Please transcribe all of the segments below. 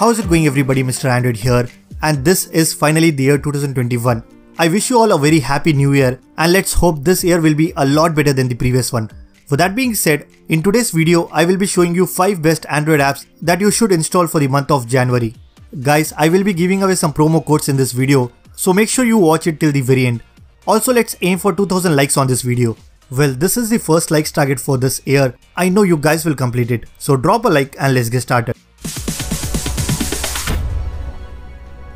How's it going everybody, Mr. Android here, and this is finally the year 2021. I wish you all a very happy new year, and let's hope this year will be a lot better than the previous one. For that being said, in today's video I will be showing you 5 best Android apps that you should install for the month of January. Guys, I will be giving away some promo codes in this video, so make sure you watch it till the very end. Also, let's aim for 2000 likes on this video. Well, this is the first likes target for this year. I know you guys will complete it, so drop a like and let's get started.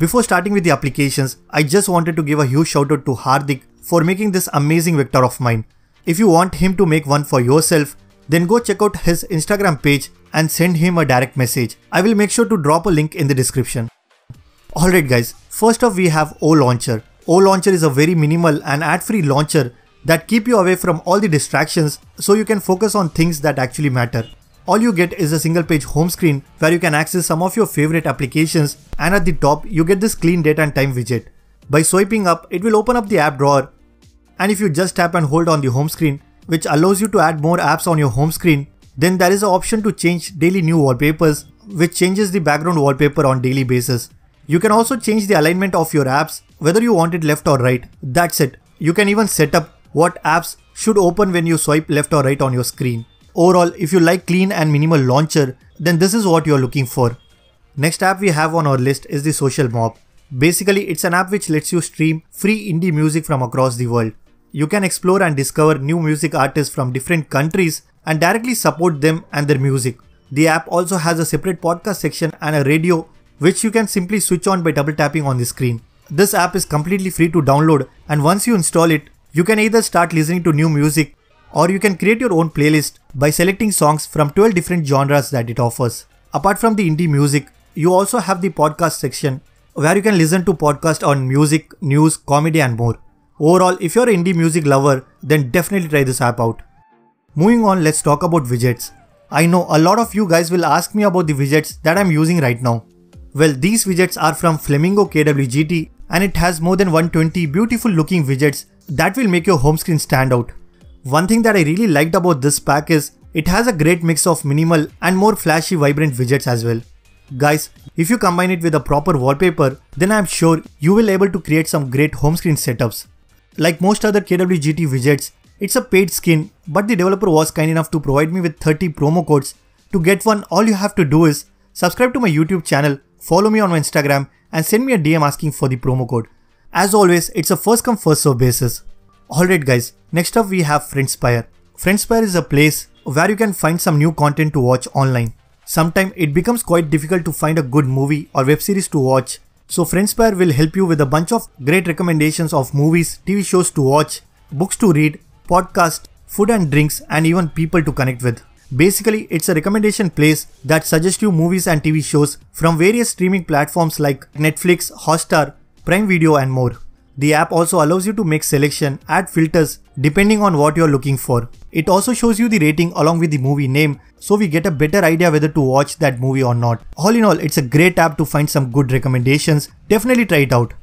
Before starting with the applications, I just wanted to give a huge shout out to Hardik for making this amazing vector of mine. If you want him to make one for yourself, then go check out his Instagram page and send him a direct message. I will make sure to drop a link in the description. Alright guys, first off we have O Launcher. O Launcher is a very minimal and ad-free launcher that keep you away from all the distractions so you can focus on things that actually matter. All you get is a single page home screen where you can access some of your favorite applications, and at the top you get this clean date and time widget. By swiping up, it will open up the app drawer, and if you just tap and hold on the home screen, which allows you to add more apps on your home screen, then there is an option to change daily new wallpapers, which changes the background wallpaper on daily basis. You can also change the alignment of your apps, whether you want it left or right. That's it. You can even set up what apps should open when you swipe left or right on your screen. Overall, if you like clean and minimal launcher, then this is what you are looking for. Next app we have on our list is the Social Mob. Basically, it's an app which lets you stream free indie music from across the world. You can explore and discover new music artists from different countries and directly support them and their music. The app also has a separate podcast section and a radio, which you can simply switch on by double tapping on the screen. This app is completely free to download, and once you install it, you can either start listening to new music or you can create your own playlist by selecting songs from 12 different genres that it offers. Apart from the indie music, you also have the podcast section where you can listen to podcasts on music, news, comedy and more. Overall, if you're an indie music lover, then definitely try this app out. Moving on, let's talk about widgets. I know a lot of you guys will ask me about the widgets that I'm using right now. Well, these widgets are from Flamingo KWGT, and it has more than 120 beautiful looking widgets that will make your home screen stand out. One thing that I really liked about this pack is it has a great mix of minimal and more flashy vibrant widgets as well. Guys, if you combine it with a proper wallpaper, then I'm sure you will be able to create some great home screen setups. Like most other KWGT widgets, it's a paid skin, but the developer was kind enough to provide me with 30 promo codes. To get one, all you have to do is subscribe to my YouTube channel, follow me on my Instagram and send me a DM asking for the promo code. As always, it's a first come first serve basis. Alright guys, next up we have Friendspire. Friendspire is a place where you can find some new content to watch online. Sometimes it becomes quite difficult to find a good movie or web series to watch. So Friendspire will help you with a bunch of great recommendations of movies, TV shows to watch, books to read, podcasts, food and drinks and even people to connect with. Basically, it's a recommendation place that suggests you movies and TV shows from various streaming platforms like Netflix, Hotstar, Prime Video and more. The app also allows you to make selection, add filters depending on what you're looking for. It also shows you the rating along with the movie name, so we get a better idea whether to watch that movie or not. All in all, it's a great app to find some good recommendations. Definitely try it out.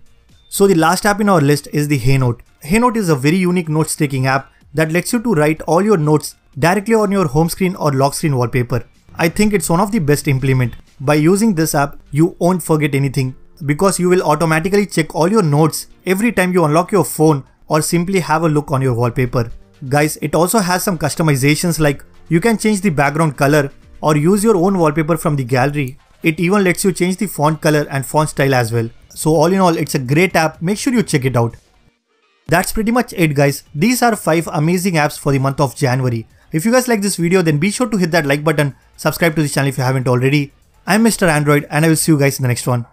So the last app in our list is the HeyNote. HeyNote is a very unique notes taking app that lets you to write all your notes directly on your home screen or lock screen wallpaper. I think it's one of the best implement. By using this app, you won't forget anything, because you will automatically check all your notes every time you unlock your phone or simply have a look on your wallpaper. Guys, it also has some customizations, like you can change the background color or use your own wallpaper from the gallery. It even lets you change the font color and font style as well. So all in all, it's a great app. Make sure you check it out. That's pretty much it guys. These are 5 amazing apps for the month of January. If you guys like this video, then be sure to hit that like button, subscribe to the channel if you haven't already. I'm Mr. Android and I will see you guys in the next one.